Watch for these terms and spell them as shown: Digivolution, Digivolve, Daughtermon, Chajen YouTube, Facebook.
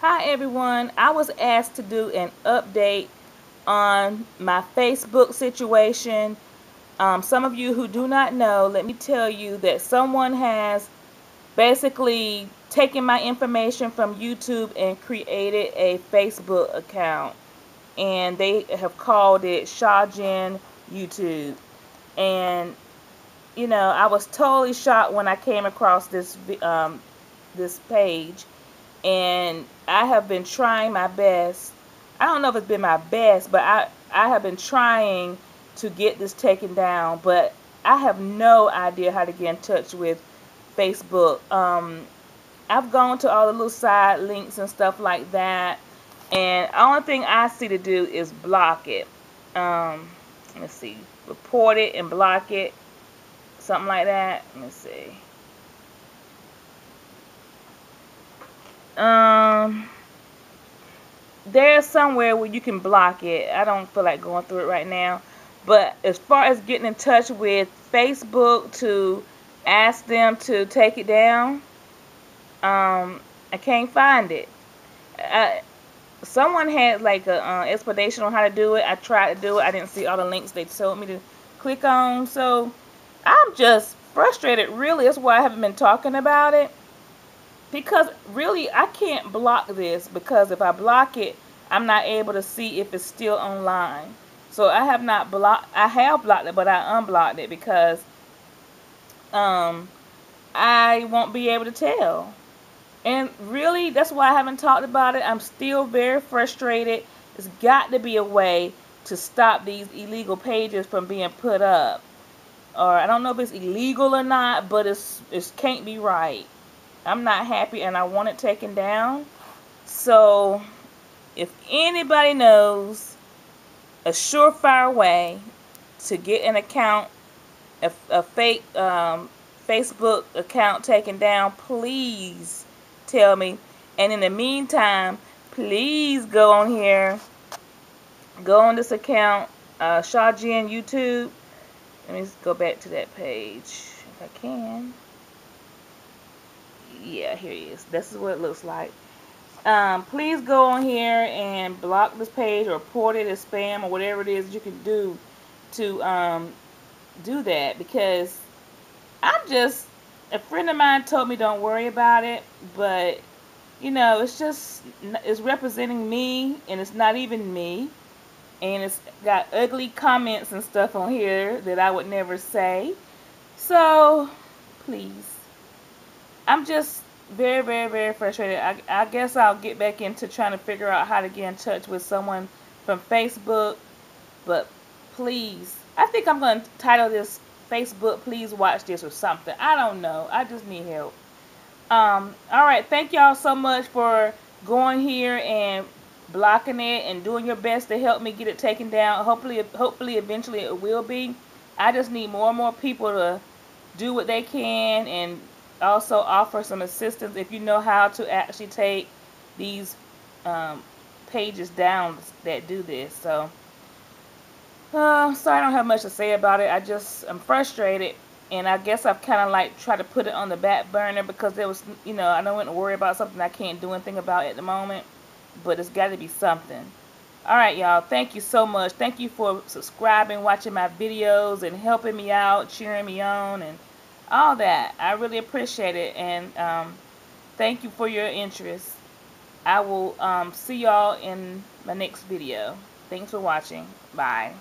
Hi everyone, I was asked to do an update on my Facebook situation. Some of you who do not know, let me tell you that someone has basically taken my information from YouTube and created a Facebook account, and they have called it Chajen YouTube. And you know, I was totally shocked when I came across this page. And I have been trying my best. I don't know if it's been my best, but I have been trying to get this taken down, but I have no idea how to get in touch with Facebook. I've gone to all the little side links and stuff like that, and the only thing I see to do is block it. Let's see, report it and block it, something like that. Let me see. There's somewhere where you can block it. I don't feel like going through it right now. But as far as getting in touch with Facebook to ask them to take it down, I can't find it. Someone had like an explanation on how to do it. I tried to do it. I didn't see all the links they told me to click on. So I'm just frustrated, really. That's why I haven't been talking about it. Because really, I can't block this, because if I block it, I'm not able to see if it's still online. So I have not blocked. I have blocked it, but I unblocked it because I won't be able to tell. And really, that's why I haven't talked about it. I'm still very frustrated. There's got to be a way to stop these illegal pages from being put up. Or I don't know if it's illegal or not, but it can't be right. I'm not happy and I want it taken down. So if anybody knows a surefire way to get an account, a fake Facebook account taken down, please tell me. And in the meantime, please go on here, go on this account, Chajen YouTube. Let me just go back to that page if I can. Yeah, here he is. This is what it looks like. Please go on here and block this page or report it as spam or whatever it is you can do to do that, because I'm just, a friend of mine told me don't worry about it, but you know, it's just, it's representing me and it's not even me, and it's got ugly comments and stuff on here that I would never say. So please, I'm just very, very, very frustrated. I guess I'll get back into trying to figure out how to get in touch with someone from Facebook. But please, I think I'm going to title this Facebook Please Watch This or something. I don't know. I just need help. All right. Thank y'all so much for going here and blocking it and doing your best to help me get it taken down. Hopefully, eventually it will be. I just need more and more people to do what they can and also offer some assistance if you know how to actually take these pages down that do this. So so I don't have much to say about it. I'm frustrated, and I guess I've kind of like tried to put it on the back burner because there was, you know, I don't want to worry about something I can't do anything about at the moment, but it's got to be something. All right, y'all, thank you so much. Thank you for subscribing, watching my videos, and helping me out, cheering me on, and all that. I really appreciate it, and thank you for your interest. I will see y'all in my next video. Thanks for watching. Bye.